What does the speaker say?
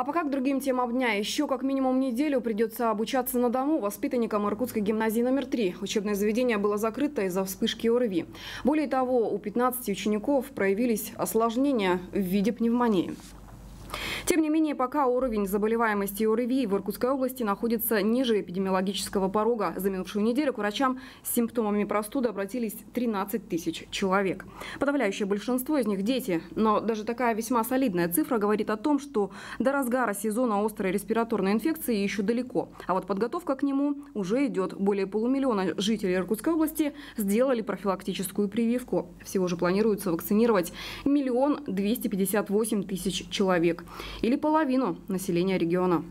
А пока к другим темам дня. Еще как минимум неделю придется обучаться на дому воспитанникам Иркутской гимназии номер 3. Учебное заведение было закрыто из-за вспышки ОРВИ. Более того, у 15 учеников проявились осложнения в виде пневмонии. Тем не менее, пока уровень заболеваемости ОРВИ в Иркутской области находится ниже эпидемиологического порога. За минувшую неделю к врачам с симптомами простуды обратились 13 тысяч человек. Подавляющее большинство из них – дети. Но даже такая весьма солидная цифра говорит о том, что до разгара сезона острой респираторной инфекции еще далеко. А вот подготовка к нему уже идет. Более полумиллиона жителей Иркутской области сделали профилактическую прививку. Всего же планируется вакцинировать 1 258 000 человек. Или половину населения региона.